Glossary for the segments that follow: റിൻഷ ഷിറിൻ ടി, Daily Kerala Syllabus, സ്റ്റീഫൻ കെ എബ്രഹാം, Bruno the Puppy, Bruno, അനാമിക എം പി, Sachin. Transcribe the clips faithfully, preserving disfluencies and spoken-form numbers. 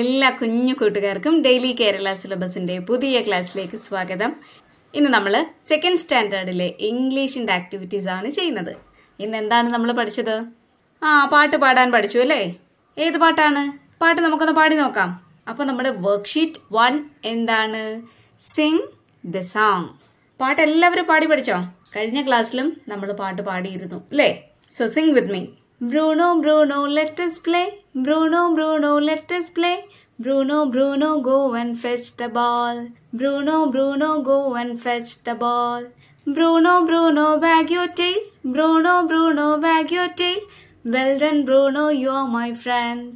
എല്ലാ കുഞ്ഞു കൂട്ടുകാർക്കും ഡെയിലി കേരള സിലബസിന്റെ പുതിയ ക്ലാസ്സിലേക്ക് സ്വാഗതം. ഇന്ന് നമ്മൾ സെക്കൻഡ് സ്റ്റാൻഡേർഡിലെ ഇംഗ്ലീഷിന്റെ ആക്ടിവിറ്റീസ് ആണ് ചെയ്യുന്നത്. ഇന്ന് എന്താണ് നമ്മൾ പഠിച്ചത്? ആ പാട്ട് പാടാൻ പഠിച്ചു അല്ലേ? ഏത് പാട്ടാണ്? പാട്ട് നമുക്കൊന്ന് പാടി നോക്കാം. അപ്പോൾ നമ്മുടെ വർക്ക്ഷീറ്റ് വൺ എന്താണ്? Sing the song. പാട്ട് എല്ലാവരും പാടി പഠിച്ചോ? കഴിഞ്ഞ ക്ലാസ്സിലും നമ്മൾ പാട്ട് പാടിയിരുന്നു അല്ലേ? So sing with me. Bruno, Bruno, let us play. Bruno, Bruno, let us play. Bruno, Bruno, go and fetch the ball. Bruno, Bruno, go and fetch the ball. Bruno, Bruno, wag your tail. Bruno, Bruno, wag your tail. Well done, Bruno, you are my friend.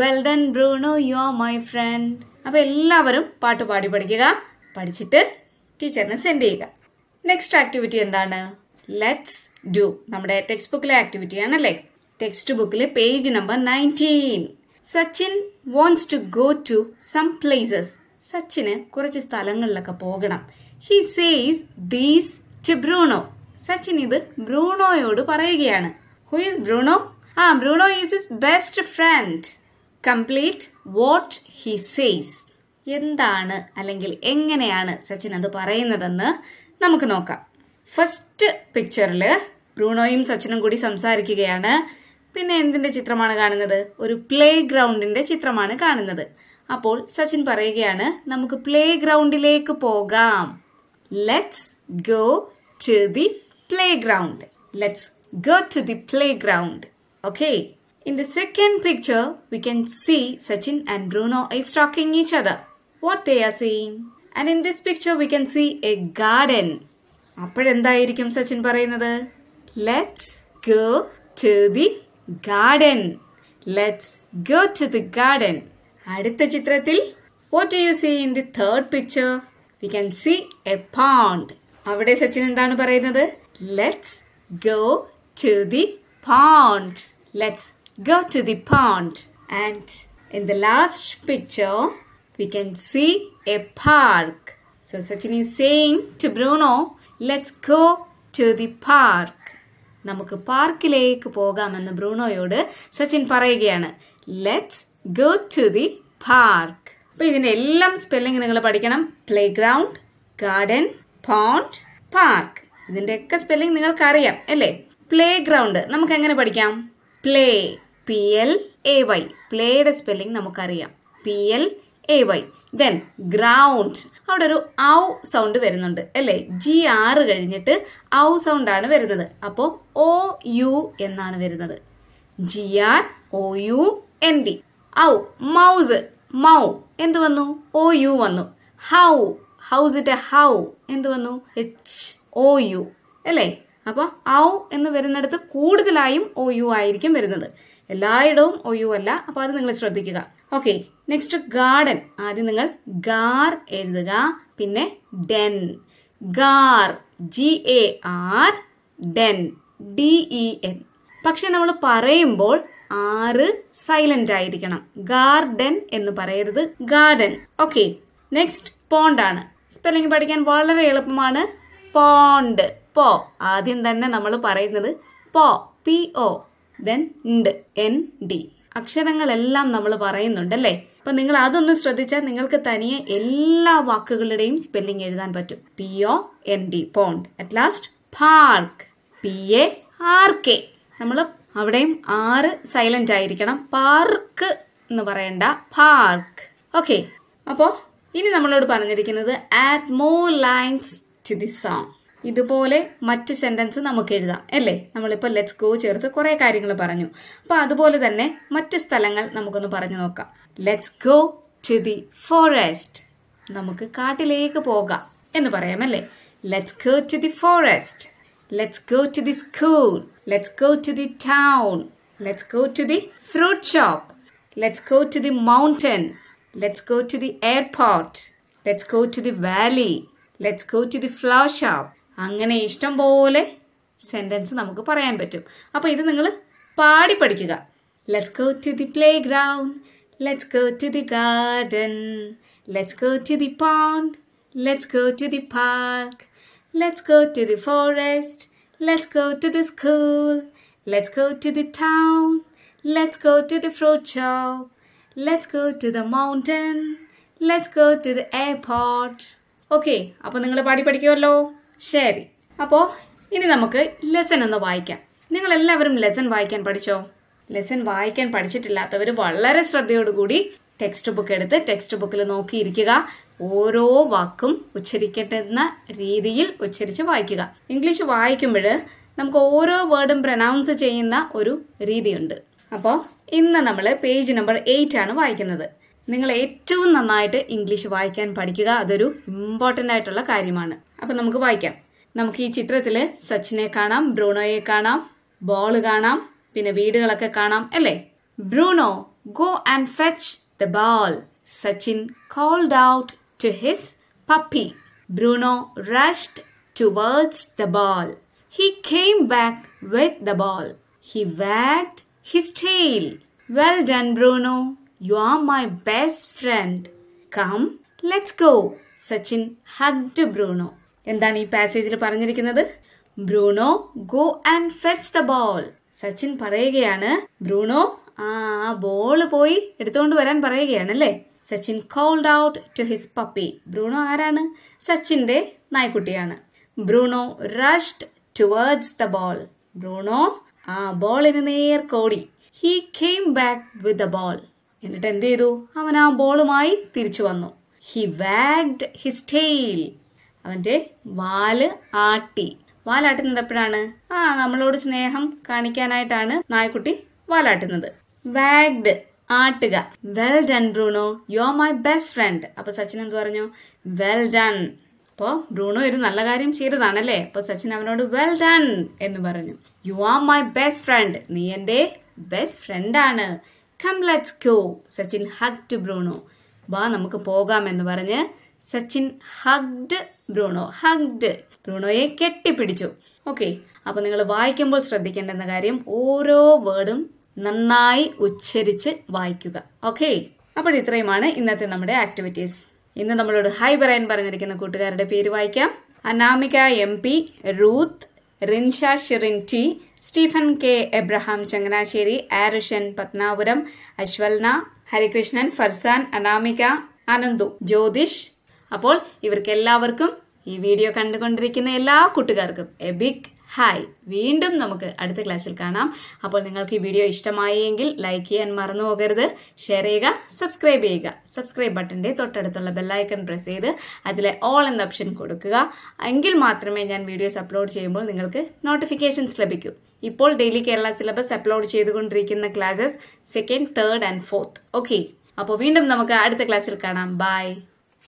Well done, Bruno, you are my friend. അപ്പോൾ എല്ലാവരും പാട്ട് പാടി പഠിക്കുക. പഠിച്ചിട്ട് ടീച്ചറിനെ send ചെയ്യുക. Next activity എന്താണ്? Let's do. നമ്മുടെ ടെക്സ്റ്റ് ബുക്കിലെ ആക്ടിവിറ്റി ആണല്ലേ. Text book le page number nineteen. Sachin wants to go to some places. Sachin കുറച്ച് സ്ഥലങ്ങളിലൊക്കെ പോകണം. He says these to Bruno. Sachin ഇത് ബ്രൂണോയോട് പറയുകയാണ്. Who is Bruno? Ah, Bruno is his best friend. Complete what he says. എന്താണ് അല്ലെങ്കിൽ എങ്ങനെയാണ് സച്ചിൻ അത് പറയുന്നതെന്ന് നമുക്ക് നോക്കാം. ഫസ്റ്റ് പിക്ചറിൽ ബ്രൂണോയും സച്ചിനും കൂടി സംസാരിക്കുകയാണ്. പിന്നെ എന്തിന്റെ ചിത്രമാണ് കാണുന്നത്? ഒരു പ്ലേ ഗ്രൗണ്ടിന്റെ ചിത്രമാണ് കാണുന്നത്. അപ്പോൾ സച്ചിൻ പറയുകയാണ്, നമുക്ക് പ്ലേ ഗ്രൗണ്ടിലേക്ക് പോകാം. Let's go to the playground. Let's go to the playground. Okay, in the second picture we can see Sachin and Bruno is talking each other. What they are seeing. And in this picture we can see a garden. അപ്പോഴെന്തായിരിക്കും സച്ചിൻ പറയുന്നത്? Let's go to the garden. Let's go to the garden. അടുത്ത ചിത്രത്തിൽ what do you see in the third picture? We can see a pond. അവിടെ സച്ചിൻ എന്താണ് പറയുന്നത്? Let's go to the pond. Let's go to the pond. And in the last picture we can see a park. So Sachin is saying to Bruno, let's go to the park. നമുക്ക് പാർക്കിലേക്ക് പോകാമെന്ന് ബ്രൂണോയോട് സച്ചിൻ പറയുകയാണ്. Let's go to the park. അപ്പോൾ ഇതിൻ്റെ എല്ലാം spelling നിങ്ങൾ പഠിക്കണം. Playground, garden, pond, park. ഇതിൻ്റെയൊക്കെ സ്പെല്ലിംഗ് നിങ്ങൾക്കറിയാം അല്ലേ? പ്ലേ ഗ്രൗണ്ട് നമുക്ക് എങ്ങനെ പഠിക്കാം? Play, P L A Y. പ്ലേയുടെ സ്പെല്ലിംഗ് നമുക്കറിയാം, P L A Y. Then ground, അവിടെ ഒരു ഔ സൗണ്ട് വരുന്നുണ്ട് അല്ലേ? ജി ആറ് കഴിഞ്ഞിട്ട് ഔ സൗണ്ടാണ് വരുന്നത്. അപ്പോൾ ഒ യു എന്നാണ് വരുന്നത്. G R O U N D, ഔ. മൗസ്, മൗ എന്ത് വന്നു? ഒ യു വന്നു. ഹൗ, ഹൗസിന്റെ ഹൗ എന്ത് വന്നു? എച്ച് ഒ യു അല്ലേ? അപ്പോൾ ഔ എന്ന് വരുന്നിടത്ത് കൂടുതലായും ഒ യു ആയിരിക്കും വരുന്നത്. എല്ലായിടവും ഒ യു അല്ല, അപ്പോൾ അത് നിങ്ങൾ ശ്രദ്ധിക്കുക. Okay, next garden. ആദ്യം നിങ്ങൾ ഗാർ എഴുതുക, പിന്നെ ഡെൻ. ഗാർ, ജി എ ആർ, ഡെൻ, ഡി ഇ എൻ. പക്ഷെ നമ്മൾ പറയുമ്പോൾ ആറ് സൈലന്റ് ആയിരിക്കണം. ഗാർഡൻ എന്ന് പറയരുത്, ഗാർഡൻ. ഓക്കെ, നെക്സ്റ്റ് പോണ്ടാണ്. സ്പെല്ലിംഗ് പഠിക്കാൻ വളരെ എളുപ്പമാണ്. പോണ്ട്, പോ. ആദ്യം തന്നെ നമ്മൾ പറയുന്നത് പോ, പി ഒ, ദെൻ ണ്ട്, എൻ ഡി. അക്ഷരങ്ങളെല്ലാം നമ്മൾ പറയുന്നുണ്ടല്ലേ? അപ്പൊ നിങ്ങൾ അതൊന്ന് ശ്രദ്ധിച്ചാൽ നിങ്ങൾക്ക് തനിയെ എല്ലാ വാക്കുകളുടെയും സ്പെല്ലിംഗ് എഴുതാൻ പറ്റും. P O N D, pond. At last park, P A R K. നമ്മൾ അവിടെയും ആറ് സൈലന്റ് ആയിരിക്കണം. പാർക്ക് എന്ന് പറയണ്ട, പാർക്ക്. ഓക്കെ, അപ്പോ ഇനി നമ്മളോട് പറഞ്ഞിരിക്കുന്നത് add more lines to the song. ഇതുപോലെ മറ്റ് സെന്റൻസ് നമുക്ക് എഴുതാം അല്ലേ? നമ്മളിപ്പോൾ ലെറ്റ്സ് ഗോ ചേർത്ത് കുറേ കാര്യങ്ങൾ പറഞ്ഞു. അപ്പോൾ അതുപോലെ തന്നെ മറ്റ് സ്ഥലങ്ങൾ നമുക്കൊന്ന് പറഞ്ഞു നോക്കാം. Let's go to the forest. നമുക്ക് കാട്ടിലേക്ക് പോകാം എന്ന് പറയാം അല്ലേ? Let's go to the forest. Let's go to the school. Let's go to the town. Let's go to the fruit shop. Let's go to the mountain. Let's go to the airport. Let's go to the valley. Let's go to the flower shop. അങ്ങനെ ഇഷ്ടം പോലെ sentence നമുക്ക് പറയാൻ പറ്റും. അപ്പോൾ ഇത് നിങ്ങൾ പാടി പഠിക്കുക. Let's go to the playground. Let's go to the garden. Let's go to the pond. Let's go to the park. Let's go to the forest. Let's go to the school. Let's go to the town. Let's go to the fruit shop. let's go to the mountain, let's go to the airport. Okay, appo ningal paadi padikkuvallo sheri. Appo ini namakku lesson ennu vaayikka. Ningal ellavarum lesson vaayikkan padicho. Lesson vaayikkan padichittillatavaru vallare shraddhayodu koodi textbook eduthe textbook il nokki irikkuka. ഓരോ വാക്കും ഉച്ചരിക്കപ്പെടുന്ന രീതിയിൽ ഉച്ചരിച്ച് വായിക്കുക. English വായിക്കുമ്പോൾ നമുക്ക് ഓരോ വേർഡും pronounce ചെയ്യുന്ന ഒരു രീതിയുണ്ട്. അപ്പോൾ ഇന്ന് നമ്മൾ പേജ് നമ്പർ എട്ട് ആണ് വായിക്കുന്നത്. നിങ്ങൾ ഏറ്റവും നന്നായിട്ട് ഇംഗ്ലീഷ് വായിക്കാൻ പഠിക്കുക. അതൊരു ഇമ്പോർട്ടൻ്റ് ആയിട്ടുള്ള കാര്യമാണ്. അപ്പോൾ നമുക്ക് വായിക്കാം. നമുക്ക് ഈ ചിത്രത്തിൽ സച്ചിനെ കാണാം, ബ്രൂണോയെ കാണാം, ബോൾ കാണാം, പിന്നെ വീടുകളൊക്കെ കാണാം അല്ലേ. Bruno go and fetch the ball, Sachin called out to his puppy. Bruno rushed towards the ball. He came back with the ball. He wagged his tail. Well done, Bruno. You are my best friend. Come, let's go. Sachin hugged Bruno. എന്താണ് ഈ പാസേജിൽ പറഞ്ഞിരിക്കുന്നത്? Bruno, go and fetch the ball. Sachin പറയുകയാണ്, Bruno ആ ball പോയി എടുത്തുകൊണ്ട് വരാൻ പറയുകയാണല്ലേ. Sachin called out to his puppy. Bruno ആരാണ്? സച്ചിൻ്റെ നായ്ക്കുട്ടിയാണ്. Bruno rushed towards the ball. Bruno ആ ബോളിന് നേർക്കോടി. He came back with the ball. എന്നിട്ട് എന്ത് ചെയ്തു? അവൻ ആ ബോളുമായി തിരിച്ചു വന്നു. He wagged his tail. അവൻ്റെ വാല് ആട്ടി. വാലാട്ടുന്നത് എപ്പോഴാണ്? ആ നമ്മളോട് സ്നേഹം കാണിക്കാനായിട്ടാണ് നായ്ക്കുട്ടി വാലാട്ടുന്നത്. വാഗ്ഡ് ആട്ടുക. Well done Bruno, you are my best friend. അപ്പൊ സച്ചിൻ എന്ത് പറഞ്ഞു? Well done. അപ്പോ ബ്രൂണോ ഒരു നല്ല കാര്യം ചെയ്തതാണല്ലേ. അപ്പൊ സച്ചിൻ അവനോട് വെൽ ഡൺ എന്ന് പറഞ്ഞു. You are my best friend, നീ എന്റെ ബെസ്റ്റ് ഫ്രണ്ട് ആണ്. Come let's go. Sachin hugged Bruno. വാ നമുക്ക് പോകാം എന്ന് പറഞ്ഞ് സച്ചിൻ ഹഗ്ഡ് ബ്രൂണോ. ഹഗ്ഡ് ബ്രൂണോയെ കെട്ടിപ്പിടിച്ചു. ഓക്കെ, അപ്പൊ നിങ്ങൾ വായിക്കുമ്പോൾ ശ്രദ്ധിക്കേണ്ടെന്ന കാര്യം, ഓരോ വേർഡും നന്നായി ഉച്ചരിച്ച് വായിക്കുക. ഓക്കെ, അപ്പോൾ ഇത്രയുമാണ് ഇന്നത്തെ നമ്മുടെ ആക്ടിവിറ്റീസ്. ഇന്ന് നമ്മളോട് ഹൈ പറയാൻ പറഞ്ഞിരിക്കുന്ന കൂട്ടുകാരുടെ പേര് വായിക്കാം. അനാമിക എം പി, Ruth, റിൻഷ ഷിറിൻ ടി, സ്റ്റീഫൻ കെ എബ്രഹാം Changanassery, Arushan Pathanapuram, Ashwalna, Harikrishnan, Farzan, Anamika, Ananthu, Jyothish. അപ്പോൾ ഇവർക്കെല്ലാവർക്കും, ഈ വീഡിയോ കണ്ടുകൊണ്ടിരിക്കുന്ന എല്ലാ കൂട്ടുകാർക്കും എ ബിഗ് ഹായ്. വീണ്ടും നമുക്ക് അടുത്ത ക്ലാസ്സിൽ കാണാം. അപ്പോൾ നിങ്ങൾക്ക് ഈ വീഡിയോ ഇഷ്ടമായി എങ്കിൽ ലൈക്ക് ചെയ്യാൻ മറന്നു പോകരുത്. ഷെയർ ചെയ്യുക, സബ്സ്ക്രൈബ് ചെയ്യുക. സബ്സ്ക്രൈബ് ബട്ടൻ്റെ തൊട്ടടുത്തുള്ള ബെല്ലൈക്കൺ പ്രസ് ചെയ്ത് അതിലെ ഓൾ എന്ന ഓപ്ഷൻ കൊടുക്കുക. എങ്കിൽ മാത്രമേ ഞാൻ വീഡിയോസ് അപ്ലോഡ് ചെയ്യുമ്പോൾ നിങ്ങൾക്ക് നോട്ടിഫിക്കേഷൻസ് ലഭിക്കൂ. ഇപ്പോൾ ഡെയിലി കേരള സിലബസ് അപ്ലോഡ് ചെയ്തുകൊണ്ടിരിക്കുന്ന classes second, third and fourth. Okay, അപ്പോൾ വീണ്ടും നമുക്ക് അടുത്ത ക്ലാസ്സിൽ കാണാം. ബൈ.